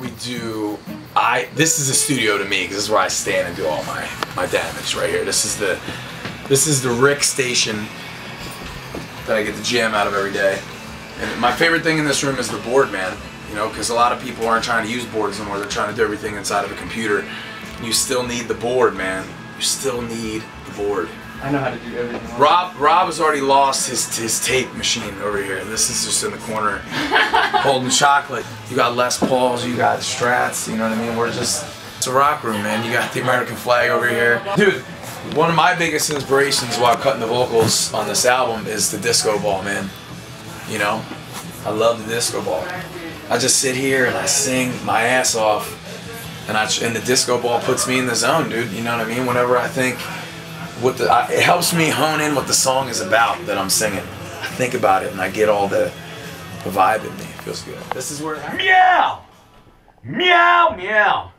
we do, this is a studio to me because this is where I stand and do all my damage right here. This is the Rick station that I get the jam out of every day. And my favorite thing in this room is the board, man. You know, because a lot of people aren't trying to use boards anymore. They're trying to do everything inside of a computer. You still need the board, man. You still need the board. I know how to do everything. Rob has already lost his tape machine over here. This is just in the corner holding chocolate. You got Les Pauls, you got Strats, you know what I mean? We're just, it's a rock room, man. You got the American flag over here. Dude, one of my biggest inspirations while cutting the vocals on this album is the disco ball, man. You know, I love the disco ball. I just sit here and I sing my ass off, and the disco ball puts me in the zone, dude. You know what I mean? Whenever I think, it helps me hone in what the song is about that I'm singing. I think about it and I get all the vibe in me. It feels good. This is where it happens. Meow! Meow! Meow!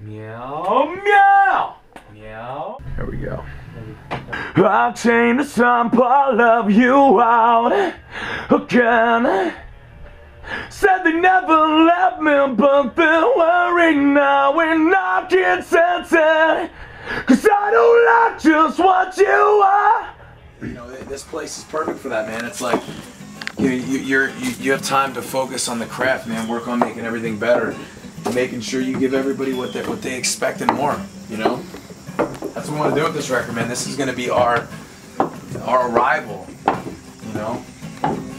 Meow! Meow! Meow! Here we go. I've tamed the sample of you out again. Said they never left me, but they're worried now and I can't sense it. Cause I don't like just what you are. You know, this place is perfect for that, man. It's like, you have time to focus on the craft, man. Work on making everything better. Making sure you give everybody what they expect and more, you know? That's what we want to do with this record, man. This is going to be our arrival, you know?